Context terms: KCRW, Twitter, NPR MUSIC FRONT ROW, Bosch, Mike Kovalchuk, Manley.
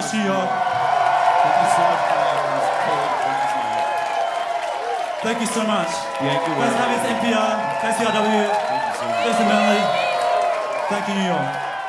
last year. Thank you so much. Yeah, good. First time is NPR, KCRW. Thank you so much. This is Manley. Thank you, New York.